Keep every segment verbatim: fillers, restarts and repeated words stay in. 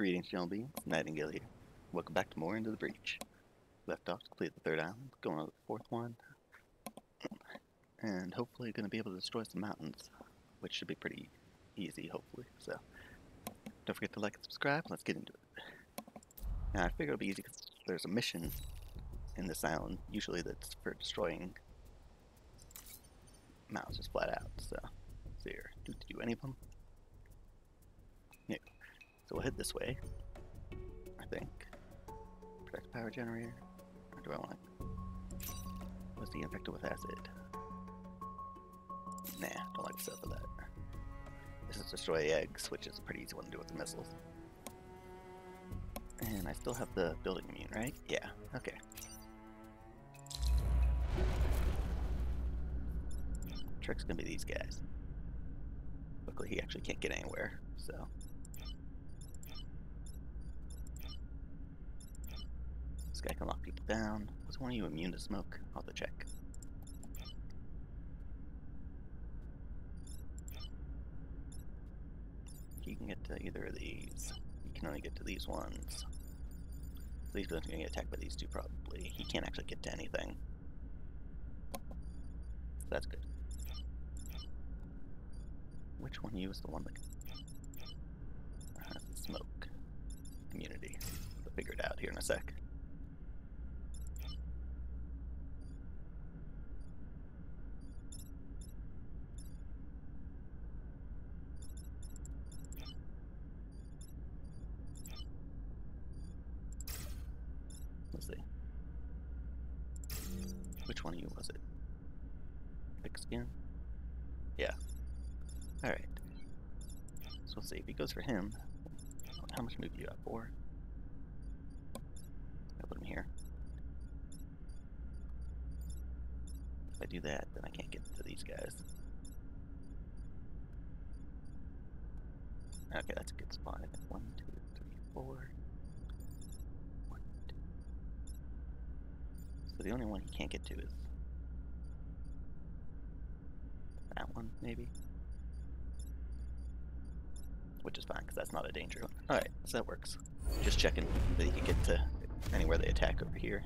Greetings, gentlemen beings. Nightingale here. Welcome back to more Into the Breach. Left off to complete the third island, going on to the fourth one, and hopefully going to be able to destroy some mountains, which should be pretty easy, hopefully. So, don't forget to like and subscribe. Let's get into it. Now, I figure it'll be easy because there's a mission in this island, usually that's for destroying mountains just flat out. So, so here, do, do any of them? So we'll head this way, I think. Protect power generator. Or do I want it? Was he infected with acid? Nah, don't like the stuff of that. This is destroy eggs, which is a pretty easy one to do with the missiles. And I still have the building immune, right? Yeah, okay. Trick's gonna be these guys. Luckily he actually can't get anywhere, so. This guy can lock people down. Was one of you immune to smoke? I'll have to check. He can get to either of these. He can only get to these ones. These guys are going to get attacked by these two probably. He can't actually get to anything. So that's good. Which one of you is the one that has the smoke immunity? We'll figure it out here in a sec. Let's see. Which one of you was it? Thick skin? Yeah. Alright. So we'll see. If he goes for him, how much move do you have for? I'll put him here. If I do that, then I can't get to these guys. Okay, that's a good spot. I think one, two, three, four. So the only one he can't get to is that one, maybe? Which is fine, because that's not a danger one. Alright, so that works. Just checking that he can get to anywhere they attack over here.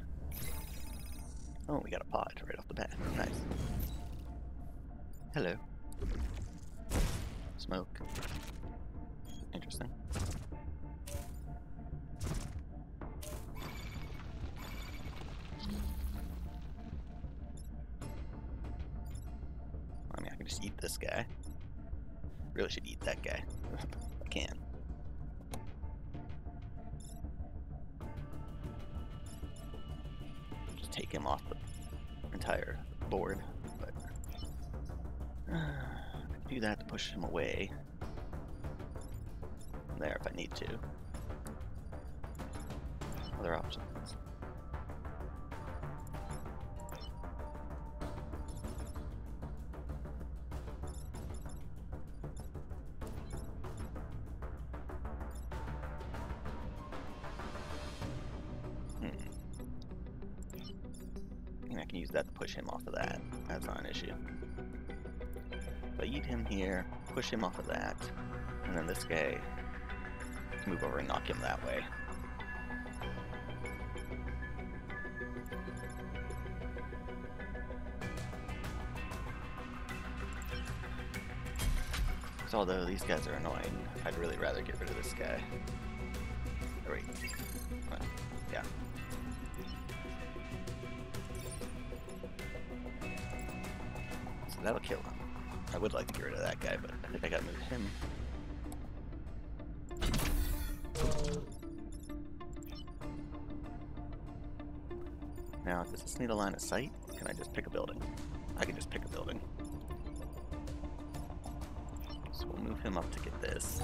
Oh, we got a pod right off the bat. Nice. Hello. Smoke. Interesting. Just eat this guy. Really should eat that guy. I can. Just take him off the entire board. But I can do that to push him away. There, if I need to. Other options. I can use that to push him off of that. That's not an issue. But eat him here, push him off of that, and then this guy move over and knock him that way. So although these guys are annoying, I'd really rather get rid of this guy. Oh, wait. Oh, yeah. That'll kill him. I would like to get rid of that guy, but I think I gotta move him. Now, does this need a line of sight? Can I just pick a building? I can just pick a building. So we'll move him up to get this.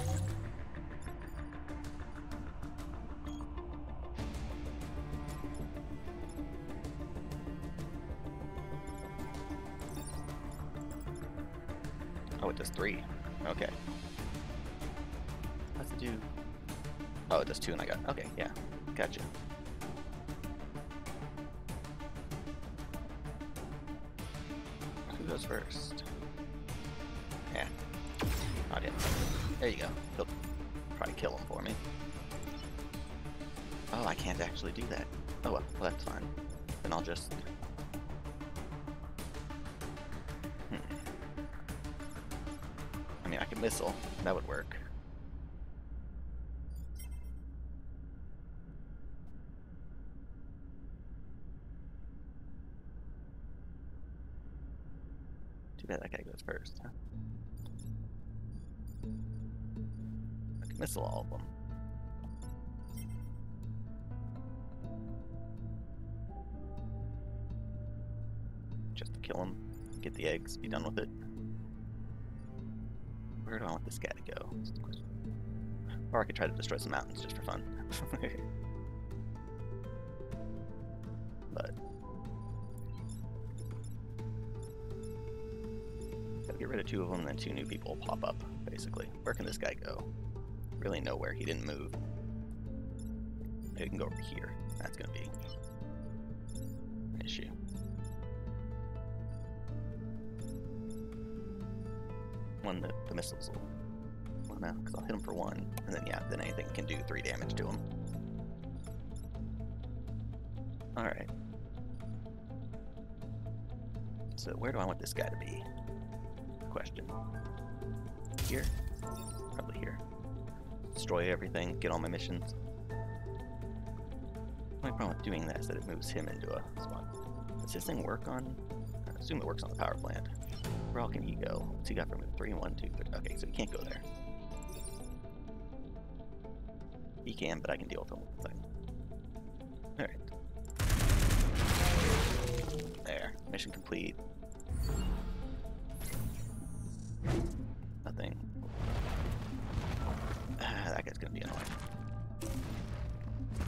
Oh, it does three. Okay. Let's do... Oh, it does two and I got... Okay, yeah. Gotcha. Who goes first? Yeah. Not yet. There you go. He'll probably kill him for me. Oh, I can't actually do that. Oh well, well that's fine. Then I'll just... Hmm. I mean, I can whistle. That would work. Too bad that guy goes first, huh? I can whistle all of them. Just to kill him, get the eggs, be done with it. Where do I want this guy to go? That's the question. Or I could try to destroy some mountains just for fun. But gotta get rid of two of them, and then two new people pop up, basically. Where can this guy go? Really nowhere. He didn't move. Maybe we can go over here. That's gonna be an issue. One that the missiles will... Well, no, because I'll hit him for one, and then, yeah, then anything can do three damage to him. Alright. So, where do I want this guy to be? Question. Here? Probably here. Destroy everything, get all my missions. The only problem with doing that is that it moves him into a spot. Does this thing work on... I assume it works on the power plant. Where all can he go? What's he got from him? Three, one, two, three. Okay, so he can't go there. He can, but I can deal with him. Alright. There. Mission complete. Nothing. Ah, that guy's gonna be annoying.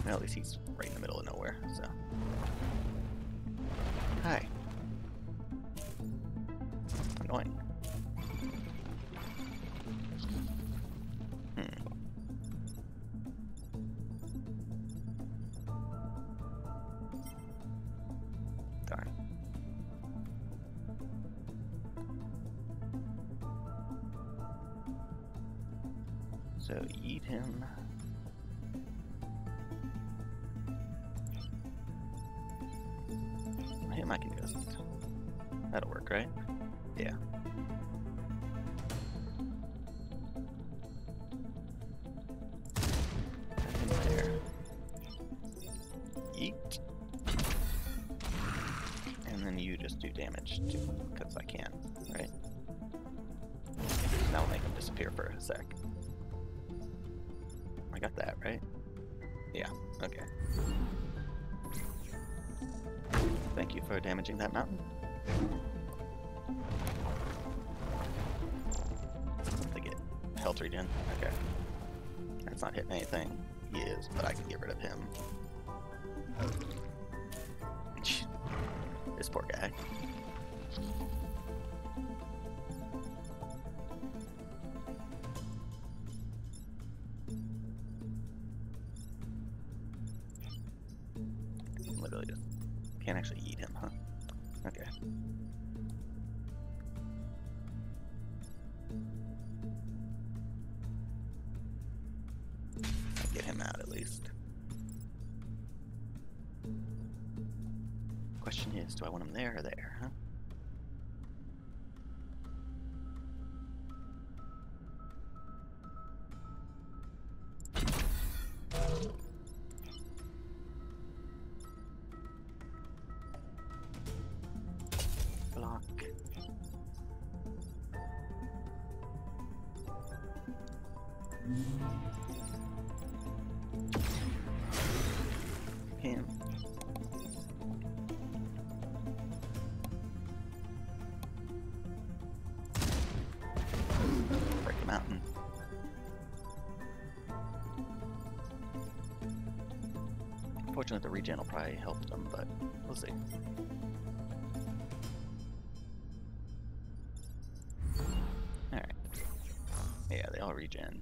Well, at least he's right in the middle of nowhere, so. Hi. Annoying. Hmm. Darn. So eat him. Him I can just... That'll work, right? Yeah. There. Eat. And then you just do damage too, because I can, right? That'll make him disappear for a sec. I got that, right? Yeah, okay. Thank you for damaging that mountain. Again. Okay. That's not hitting anything. He is, but I can get rid of him. This poor guy. Literally just can't actually eat him, huh? Okay. Do I want him there or there, huh? Block. Him. Mountain. Unfortunately, the regen will probably help them, but we'll see. Alright. Yeah, they all regen.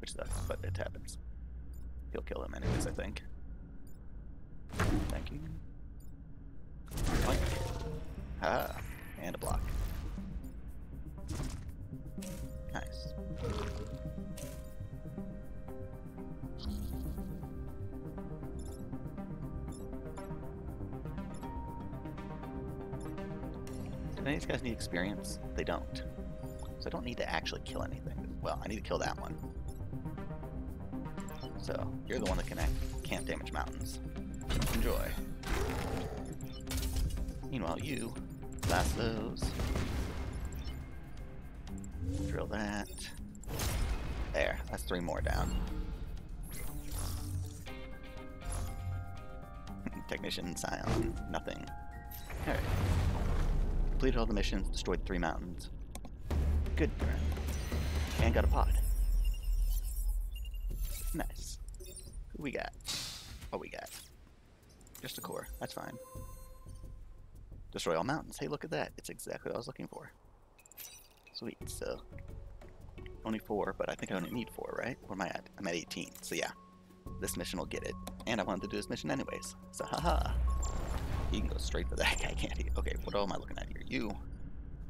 Which sucks, but it happens. He'll kill them anyways, I think. Thank you. Ah, and a block. Nice. Do any of these guys need experience? They don't. So I don't need to actually kill anything. Well, I need to kill that one. So you're the one that can act, can't damage mountains. Enjoy. Meanwhile, you blast those. Drill that. There, that's three more down. Technician, Scion, nothing. Alright. Completed all the missions, destroyed three mountains. Good burn. And got a pod. Nice. Who we got? What we got? Just a core. That's fine. Destroy all mountains. Hey, look at that. It's exactly what I was looking for. Sweet. So, only four, but I think I only need four, right? Where am I at? I'm at eighteen. So, yeah. This mission will get it. And I wanted to do this mission anyways. So, haha. You can go straight for that guy, can't you? Okay, what am I looking at here? You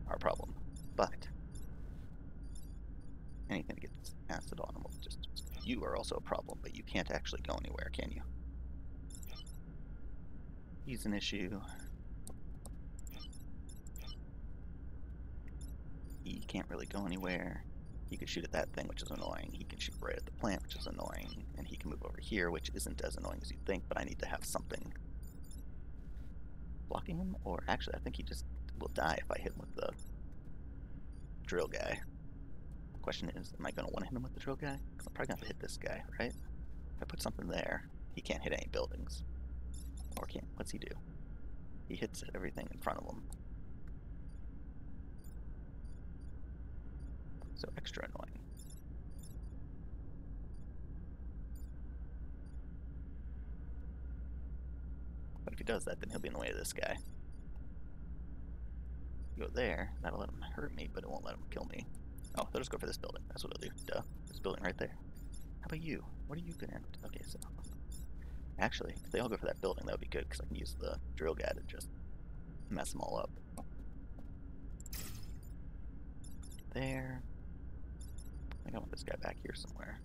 are a problem. But, anything to get this acid on will just. You are also a problem, but you can't actually go anywhere, can you? He's an issue. He can't really go anywhere. He can shoot at that thing, which is annoying. He can shoot right at the plant, which is annoying. And he can move over here, which isn't as annoying as you think, but I need to have something blocking him. Or actually, I think he just will die if I hit him with the drill guy. The question is, am I going to want to hit him with the drill guy? Because I'm probably going to have to hit this guy, right? If I put something there, he can't hit any buildings. Or can't. What's he do? He hits at everything in front of him. So extra annoying. But if he does that, then he'll be in the way of this guy. Go there, that'll let him hurt me, but it won't let him kill me. Oh, they'll just go for this building. That's what they'll do. Duh. This building right there. How about you? What are you good at? Okay, so actually, if they all go for that building, that would be good, because I can use the drill guy to just mess them all up. There. I think I want this guy back here somewhere.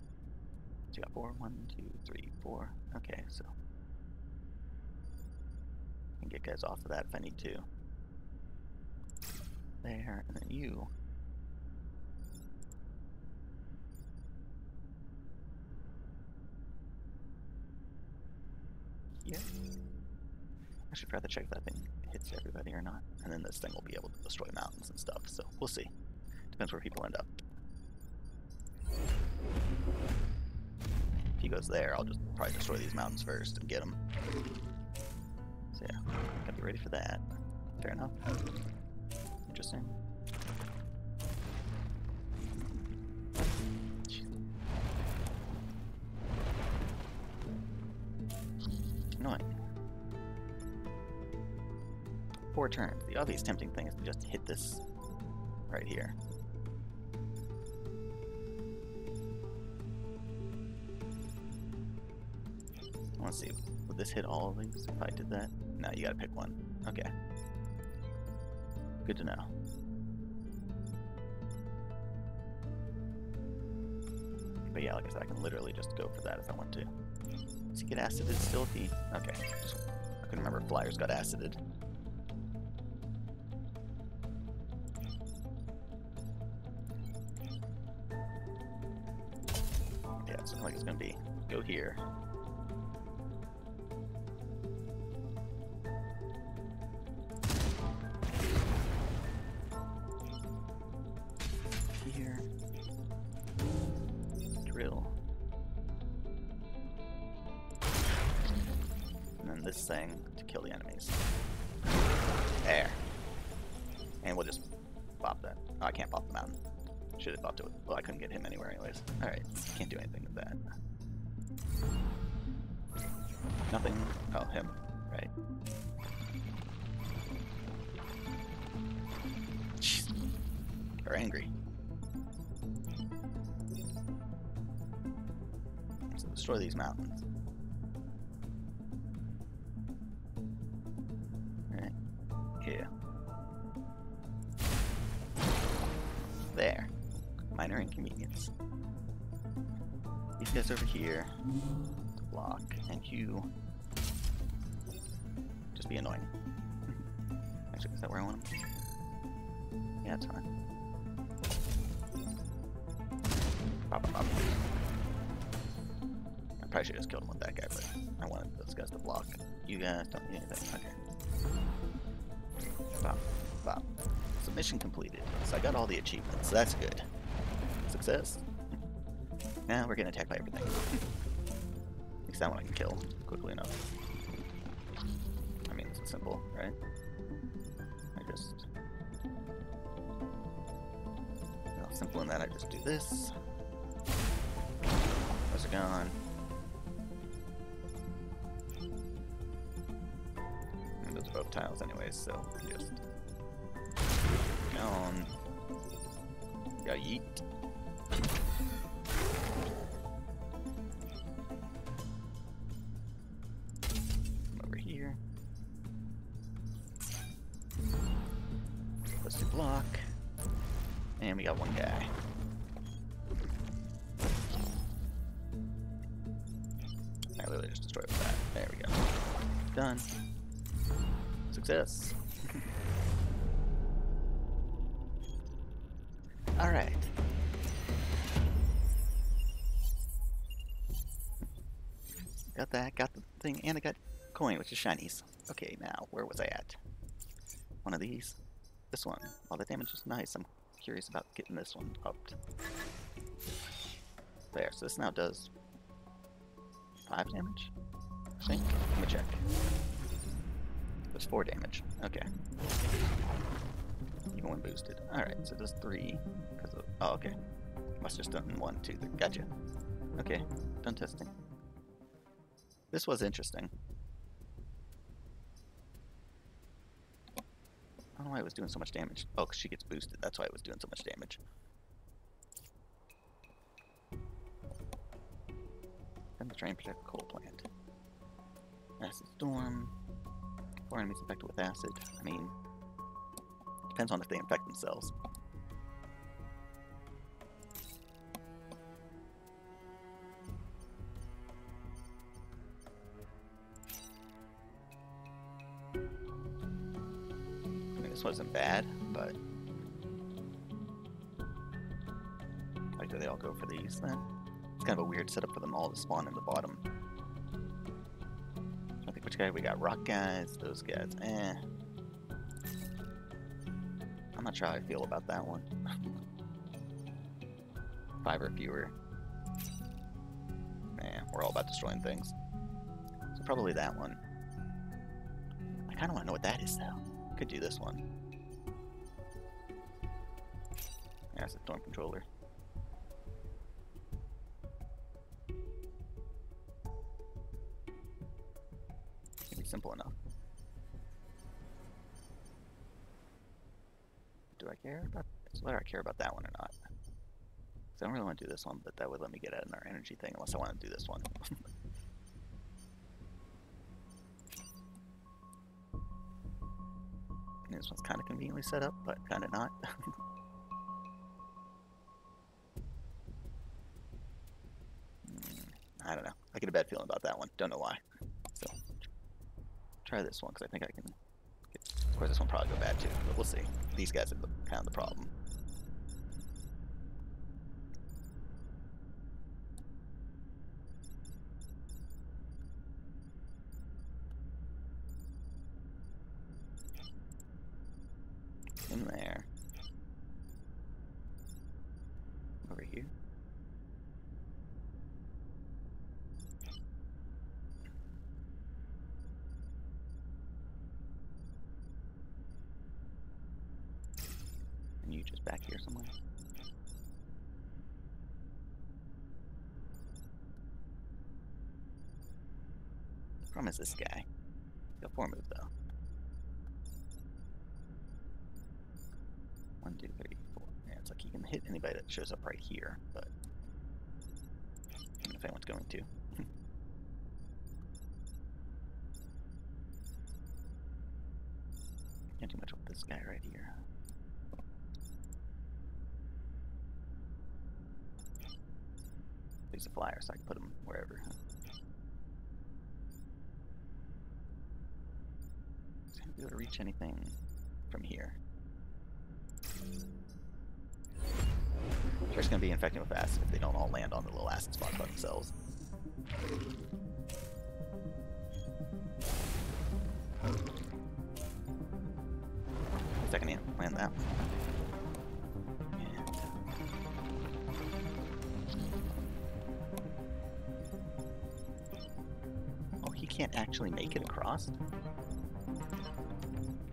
So you got four. One, two, three, four. Okay, so I can get guys off of that if I need to. There, and then you. Yeah. I should rather check if that thing hits everybody or not. And then this thing will be able to destroy mountains and stuff, so we'll see. Depends where people end up. If he goes there, I'll just probably destroy these mountains first and get him. So yeah, gotta be ready for that. Fair enough. Interesting. Annoying. Four turns. The obvious tempting thing is to just hit this right here. I want to see, would this hit all of these if I did that? No, you gotta pick one. Okay. Good to know. But yeah, like I said, I can literally just go for that if I want to. Does he get acided still if he... Okay. I couldn't remember if flyers got acided. Yeah, it's not like it's gonna be. Go here. Destroy these mountains. Right. Yeah. There. Minor inconvenience. These guys over here. Block. And you. Just be annoying. Actually, is that where I want them? Yeah, it's fine. Pop, pop, pop. I probably should have just killed him with that guy, but I wanted those guys to block. You guys don't need anything. Okay. Pop, pop. So mission completed. So I got all the achievements. So that's good. Success. Now we're getting attacked by everything. At least that one I can kill quickly enough. I mean, it's simple, right? I just... You know, simple in that I just do this. Those are gone. And those are both tiles anyways, so just... Gone. Yeah, yeet. And we got one guy. I literally just destroyed that. There we go. Done. Success. Alright. Got that, got the thing, and I got coin, which is shinies. Okay, now, where was I at? One of these. This one. All the damage is nice. I'm curious about getting this one up. There, so this now does five damage, I think. Let me check. That's four damage. Okay. Even when boosted. Alright, so it does three. Cause of, oh, okay. Must have just done one, two, three. Gotcha. Okay, done testing. This was interesting. I don't know why it was doing so much damage. Oh, because she gets boosted. That's why it was doing so much damage. Then the train protect the coal plant. Acid storm. Four enemies infected with acid. I mean, depends on if they infect themselves. Wasn't bad, but like, do they all go for these then? It's kind of a weird setup for them all to spawn in the bottom. I think which guy we got? Rock guys, those guys. Eh, I'm not sure how I feel about that one. Five or fewer. Man, we're all about destroying things. So probably that one. I kind of want to know what that is though. Could do this one. Yeah, it's a storm controller. It'd be simple enough. Do I care about this? Whether I care about that one or not? Because I don't really want to do this one, but that would let me get out in our energy thing unless I want to do this one. This one's kind of conveniently set up, but kind of not. I don't know. I get a bad feeling about that one. Don't know why. So, try this one, because I think I can... Get... Of course, this one probably go bad, too, but we'll see. These guys have found the problem. In there. Over here. And you just back here somewhere. I promise this guy. He's got four move though. One, two, three, four. Yeah, it's like you can hit anybody that shows up right here, but I don't know if anyone's going to. Can't do much with this guy right here. He's a flyer, so I can put him wherever. Huh? He's not gonna be able to reach anything from here. They're just gonna be infected with acid if they don't all land on the little acid spot by themselves. I can land that. Yeah. Oh, he can't actually make it across?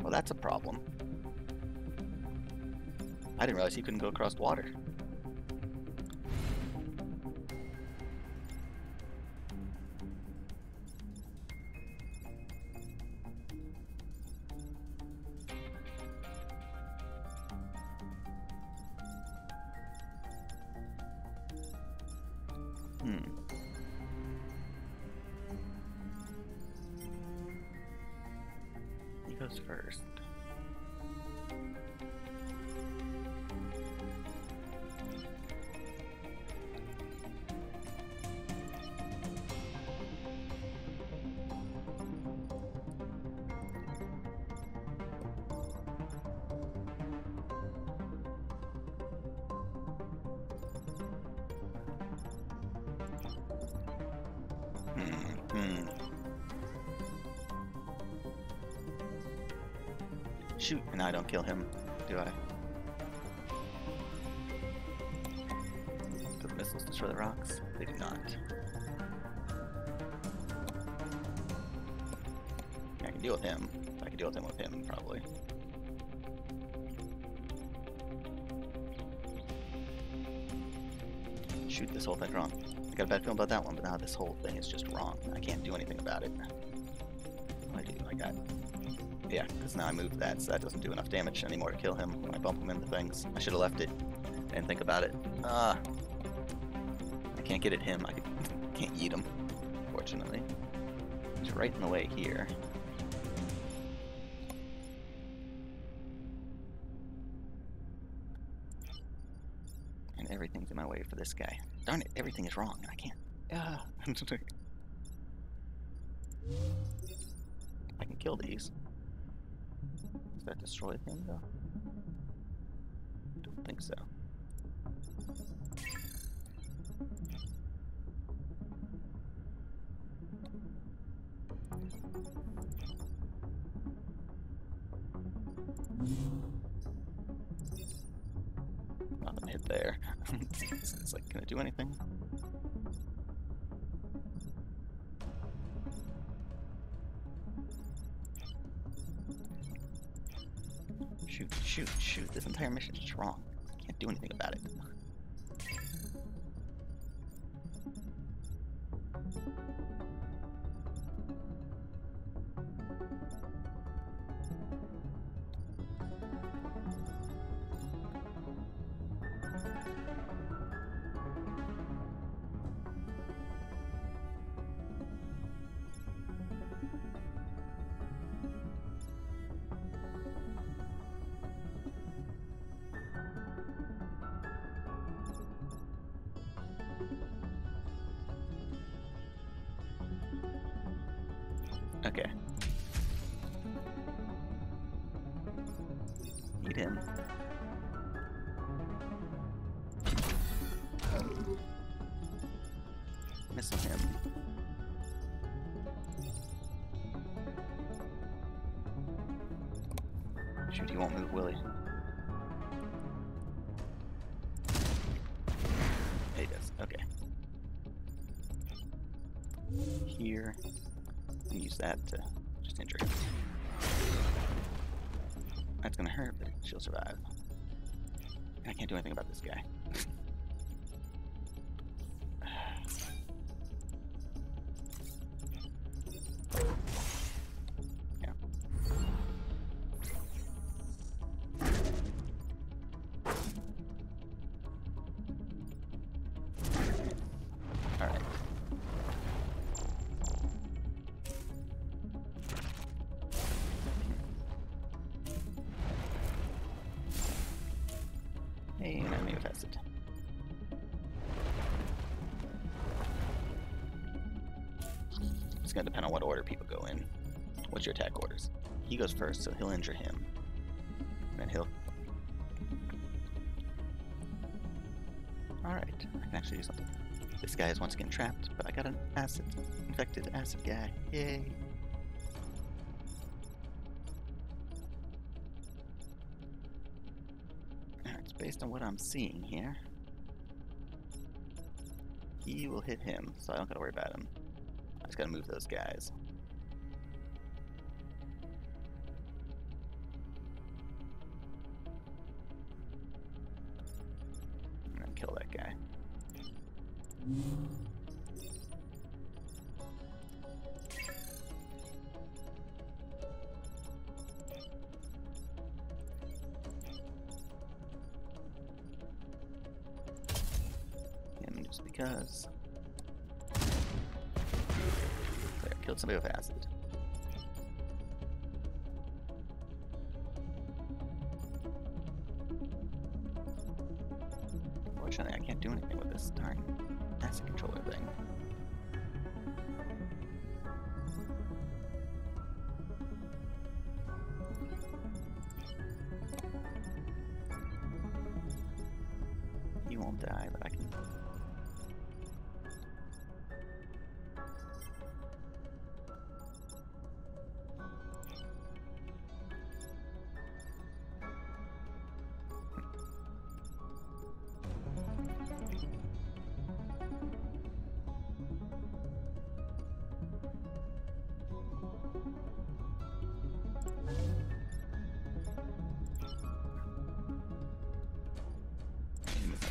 Well, that's a problem. I didn't realize he couldn't go across water. First. Shoot, and I don't kill him, do I? Do the missiles destroy the rocks? They do not. I can deal with him. I can deal with him with him, probably. Shoot, this whole thing's wrong. I got a bad feeling about that one, but now this whole thing is just wrong. I can't do anything about it. What do I do? I got... Yeah, because now I moved that, so that doesn't do enough damage anymore to kill him when I bump him into things. I should have left it. I didn't think about it. Ah! I can't get at him. I can't eat him, fortunately. He's right in the way here. And everything's in my way for this guy. Darn it, everything is wrong, and I can't. Ah! I can kill these. That destroy thing though? Don't think so. Nothing hit there. It's like, can it do anything? Shoot, shoot, shoot. This entire mission is wrong. I can't do anything about it. Okay. Eat him. Missing him. Shoot, he won't move, will he? He does. Okay. Here. And use that to just injure it. That's gonna hurt, but she'll survive. And I can't do anything about this guy. Yeah. All right. It's gonna depend on what order people go in. What's your attack orders? He goes first, so he'll injure him. And then he'll Alright, I can actually do something. This guy is once again trapped, but I got an acid infected acid guy. Yay. Alright, based on what I'm seeing here, he will hit him, so I don't gotta worry about him. I just gotta move those guys. And then kill that guy. Him just because. There, killed somebody with acid. Fortunately, I can't do anything with this darn acid controller thing. He won't die, but I can.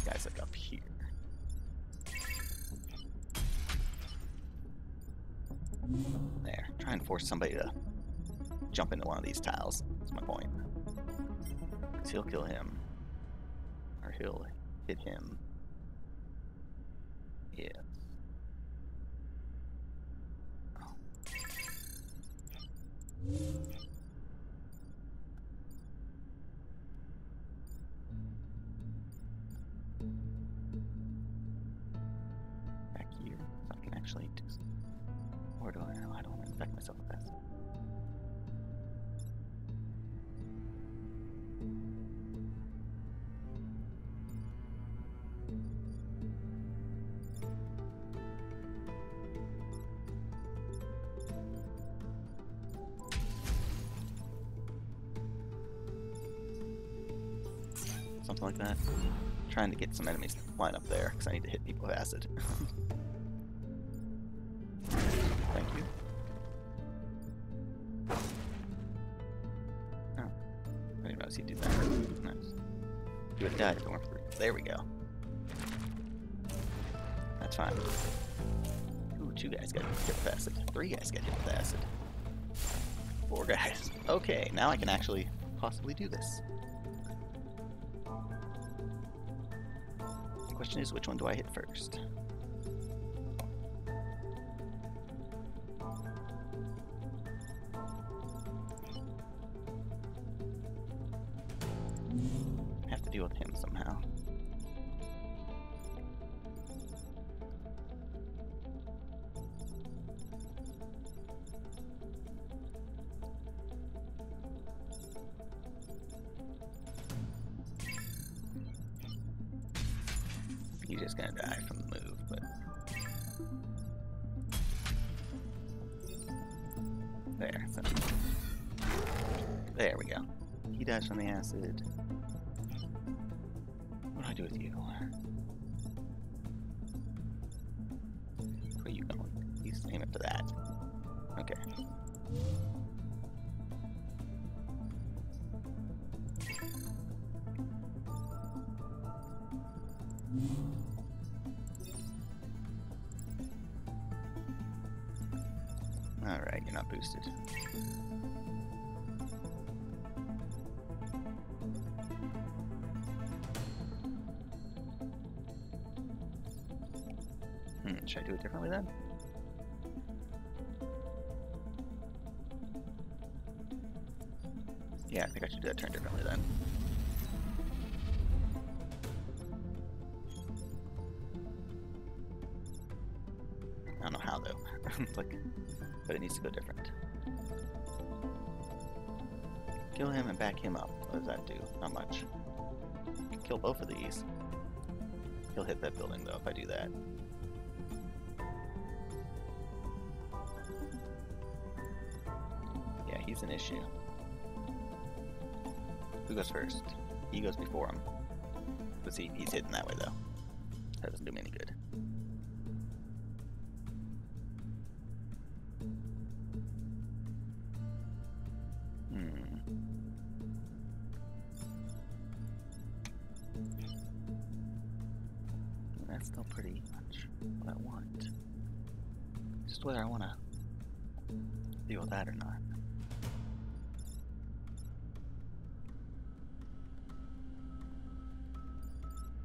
Guys, like up here. There. Try and force somebody to jump into one of these tiles. That's my point. Because he'll kill him. Or he'll hit him. Yeah. Oh. Actually, just, or do I know? I don't want to infect myself with this. Something like that. I'm trying to get some enemies to line up there because I need to hit people with acid. You do that. Nice. Do it, die. Don't worry. There we go. That's fine. Ooh, two guys got hit with acid. Three guys got hit with acid. Four guys. Okay, now I can actually possibly do this. The question is, which one do I hit first? With him somehow. He's just gonna die from the move, but there, so there we go. He dies from the acid. Do with you. Where are you going? He's aiming up to that. Okay. Alright, you're not boosted. Should I do it differently then? Yeah, I think I should do that turn differently then. I don't know how though. It's like, but it needs to go different. Kill him and back him up. What does that do? Not much. Kill both of these. He'll hit that building, though, if I do that. Yeah, he's an issue. Who goes first? He goes before him. But see, he's hitting that way, though. That doesn't do me any good. Whether I want to deal with that or not.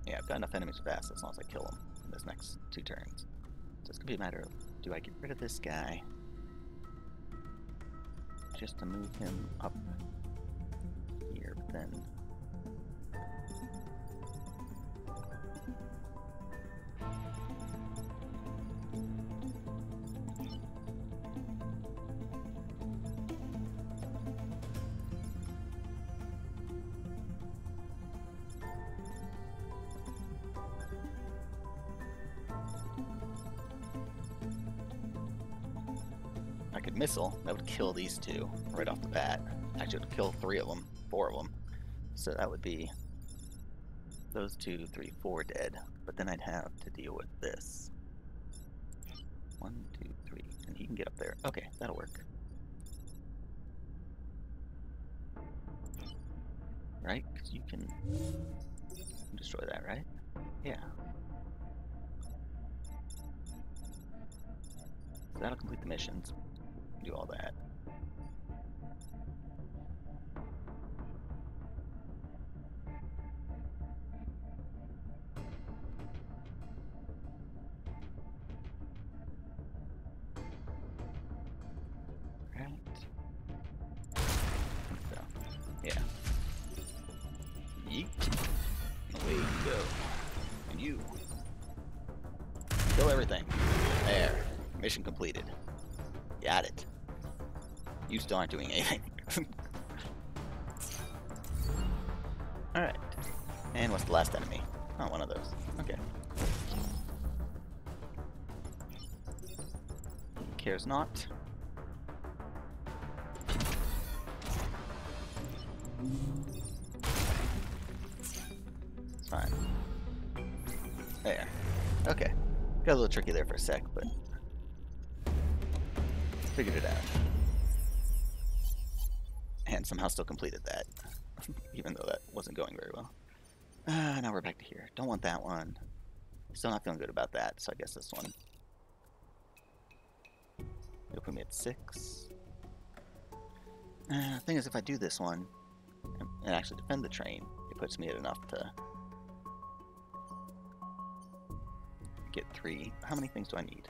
Yeah, I've got enough enemies fast as long as I kill them in this next two turns. So it's going to be a matter of, do I get rid of this guy just to move him up here, but then... missile, that would kill these two right off the bat. Actually, it would kill three of them, four of them. So that would be those two, three, four dead. But then I'd have to deal with this. One, two, three, and he can get up there. Okay, that'll work. Right? Because you can destroy that, right? Yeah. So that'll complete the missions. Do all that. Right. So, yeah. Yeet. Away you go. And you. Kill everything. There. Mission completed. Got it. You still aren't doing anything. Alright. And what's the last enemy? Oh, one of those. Okay. He cares not. It's fine. There. Okay. Got a little tricky there for a sec, but... figured it out. And somehow still completed that, even though that wasn't going very well. Uh, now we're back to here. Don't want that one. Still not feeling good about that, so I guess this one. It'll put me at six. Uh, the thing is, if I do this one and actually defend the train, it puts me at enough to get three. How many things do I need?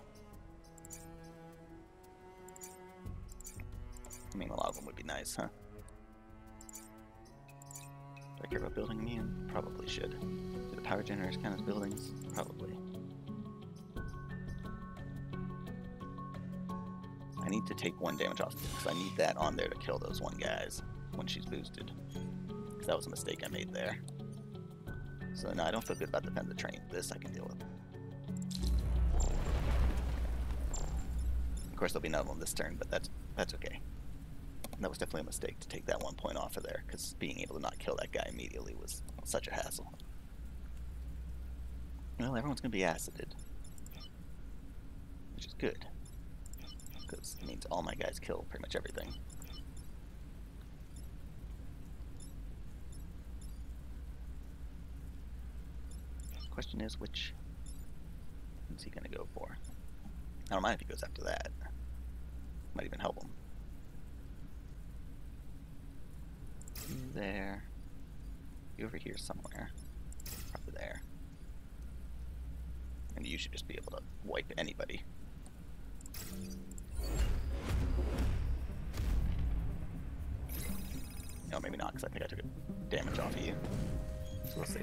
I mean, a lot of them would be nice, huh? Do I care about building me in? Probably should. Do the power generators count as buildings? Probably. I need to take one damage off because I need that on there to kill those one guys when she's boosted. Because that was a mistake I made there. So no, I don't feel good about defending the train. This I can deal with. Of course, there'll be none of them this turn, but that's that's okay. That was definitely a mistake to take that one point off of there, because being able to not kill that guy immediately was such a hassle. Well, everyone's going to be acided, which is good, because it means all my guys kill pretty much everything. The question is, which is he going to go for? I don't mind if he goes after that. Might even help him. There. You over here somewhere. Probably there. And you should just be able to wipe anybody. No, maybe not, because I think I took damage off of you. So we'll see.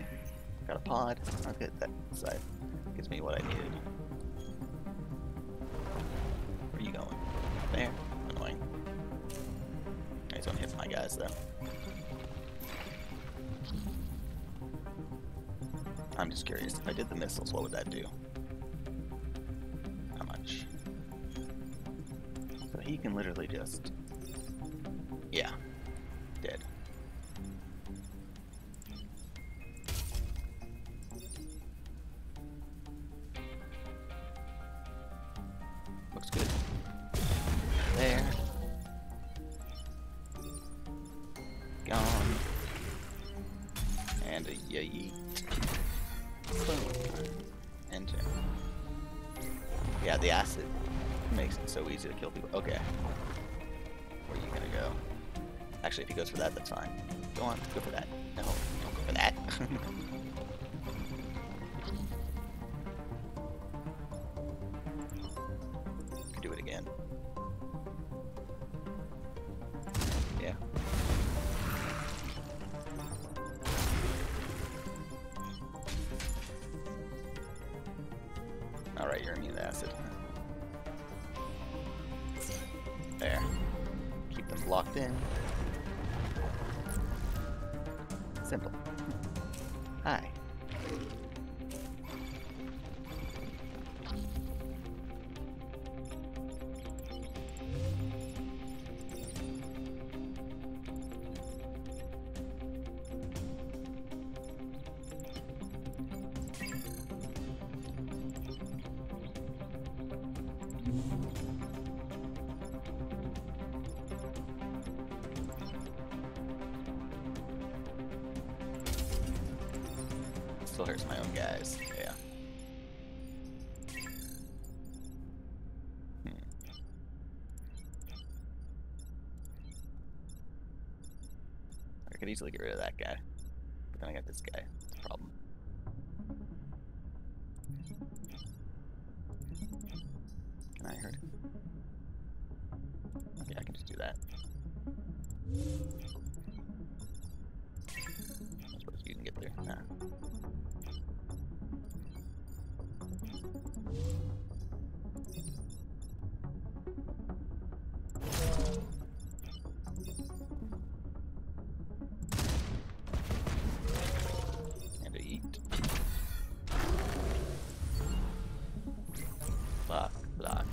Got a pod. I'll get that side. Gives me what I needed. Where are you going? There. Annoying. He's only hits my guys, though. I'm just curious, if I did the missiles, what would that do? How much? So he can literally just... yeah. Dead. Looks good. There. Gone. And a yeet. Boom. Enter. Yeah, the acid makes it so easy to kill people. Okay. Where are you gonna go? Actually, if he goes for that, that's fine. Go on, go for that. No, don't go for that. Could do it again. Yeah. Alright, you're immune to acid. There. Keep them locked in. Simple. Hi. Still hurts my own guys. Yeah. Hmm. I could easily get rid of that guy, but then I got this guy. It's a problem. Can I hurt him? Okay, I can just do that. I suppose you can get there. Nah. Block, block.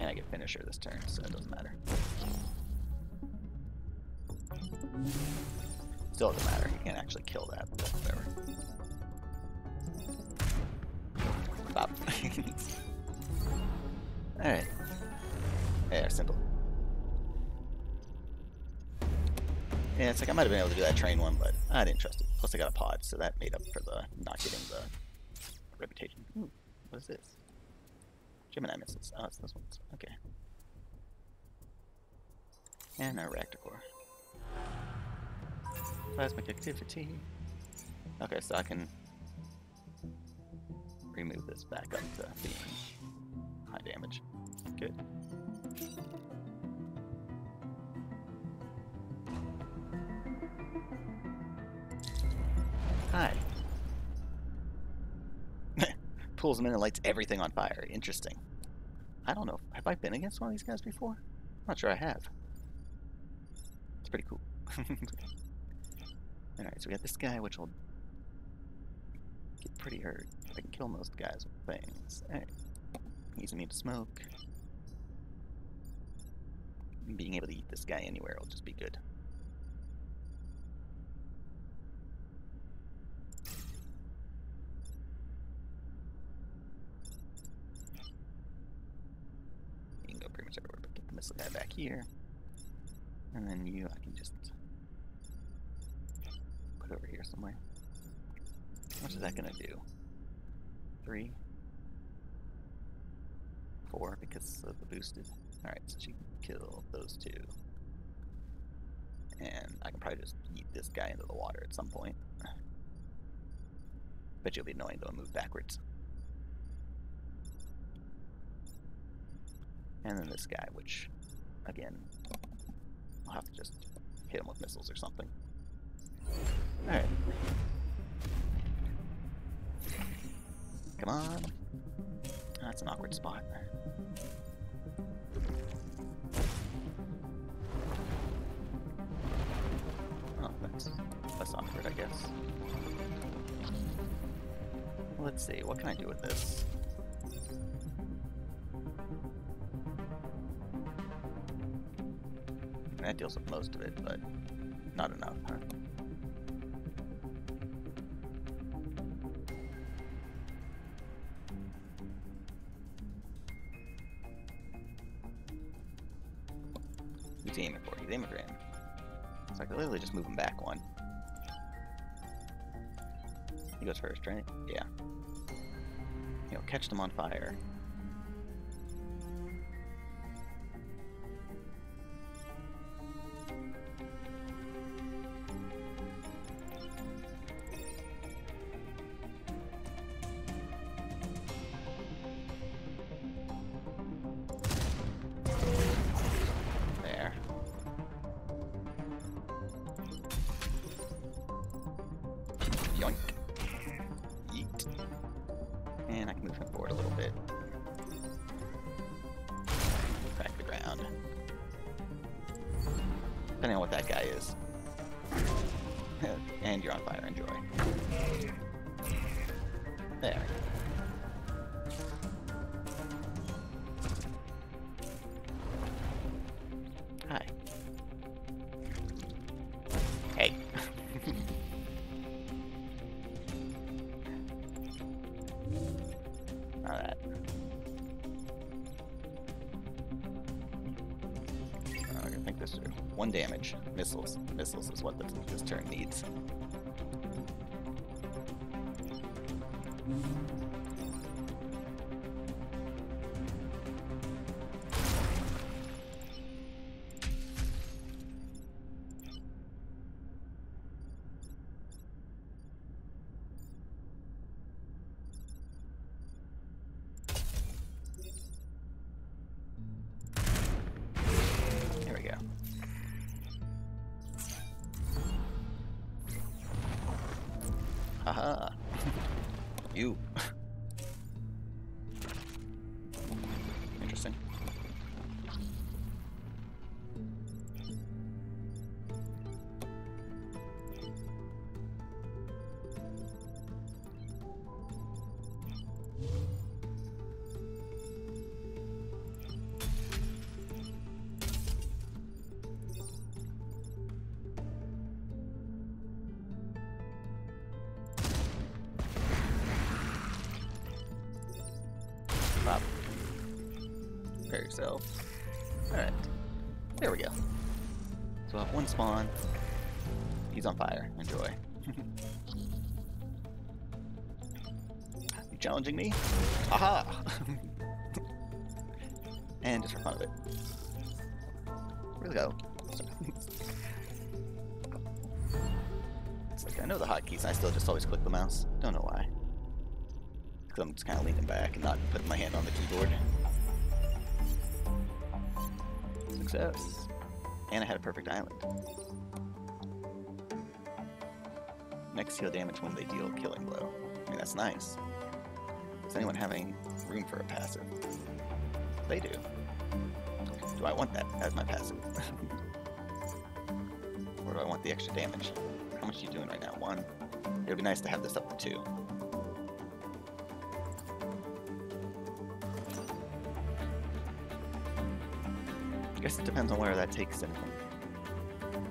And I get finisher this turn, so it doesn't matter. Still doesn't matter, he can't actually kill that, but whatever. Bop. Alright. Yeah, simple. Yeah, it's like I might have been able to do that train one, but I didn't trust it. Plus I got a pod, so that made up for the not getting the reputation. Ooh. What is this? Gemini missiles. Oh, it's those ones. Okay. And our Reactacore. Plasmic activity. Okay, so I can remove this back up to the high damage. Good. Hi. Pulls them in and lights everything on fire. Interesting. I don't know. Have I been against one of these guys before? I'm not sure I have. It's pretty cool. Alright, so we got this guy, which will get pretty hurt. I can kill most guys with things. Alright. He's immune to smoke. Being able to eat this guy anywhere will just be good. Everywhere, but get the missile guy back here, and then you, I can just put over here somewhere. How much is that gonna do? Three, four, because of the boosted. All right, so she can kill those two, and I can probably just eat this guy into the water at some point. Bet you'll be annoying though. Move backwards. And then this guy, which, again, I'll have to just hit him with missiles or something. Alright. Come on. Oh, that's an awkward spot. Oh, that's less awkward, I guess. let's see, what can I do with this? That deals with most of it, but not enough, huh? Who's he aiming for? He's aiming for him. So I could literally just move him back one. He goes first, right? Yeah. You know, catch them on fire. Depending on what that guy is. And you're on fire, enjoy. There. Hi. Hey. All right. One damage. Missiles. Missiles is what this, this turn needs. Haha. You. Interesting. Prepare yourself. Alright. There we go. So we'll have one spawn. He's on fire. Enjoy. You challenging me? Aha! And just for fun of it. Here we go. It's like I know the hotkeys and I still just always click the mouse. Don't know why. Because I'm just kind of leaning back and not putting my hand on the keyboard. Success. And I had a perfect island. Next heal damage when they deal killing blow. I mean, that's nice. Does anyone have any room for a passive? They do. Do I want that as my passive? Or do I want the extra damage? How much are you doing right now? One. It would be nice to have this up to two. I guess it depends on where that takes him.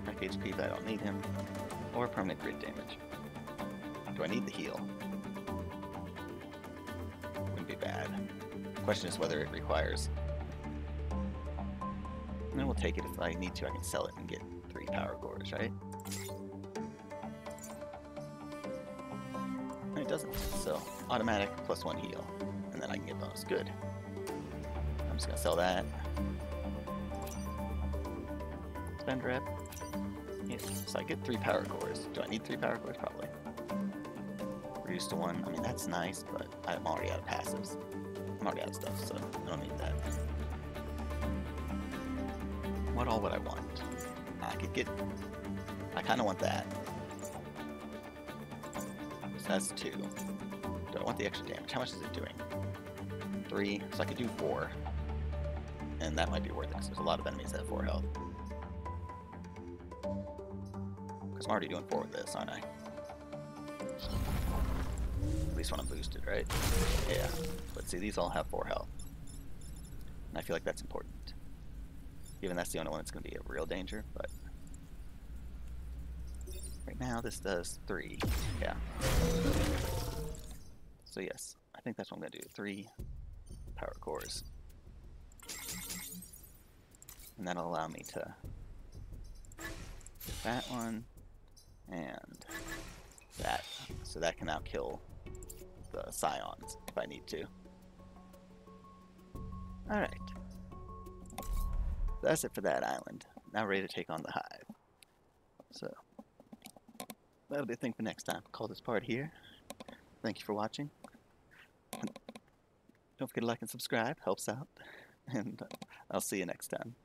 Like H P, but I don't need him. Or permanent grid damage. Do I need the heal? Wouldn't be bad. The question is whether it requires. And then we'll take it if I need to. I can sell it and get three power cores, right? And it doesn't. So automatic plus one heal. And then I can get bonus. Good. I'm just gonna sell that. Spend rep. Yes. So I get three power cores. Do I need three power cores? Probably. Reduce to one. I mean, that's nice, but I'm already out of passives. I'm already out of stuff, so I don't need that. What all would I want? I could get. I kind of want that. So that's two. Do I want the extra damage? How much is it doing? Three. So I could do four. And that might be worth it, because there's a lot of enemies that have four health. I'm already doing four with this, aren't I? least when I'm boosted, right? Yeah. Let's see, these all have four health. And I feel like that's important. Even that's the only one that's going to be a real danger, but... Right now, this does three. Yeah. So yes, I think that's what I'm going to do. Three power cores. And that'll allow me to... get that one. And... that. So that can now kill the scions if I need to. Alright. So that's it for that island. Now ready to take on the hive. So that'll be a thing for next time. Call this part here. Thank you for watching. And don't forget to like and subscribe, helps out. And I'll see you next time.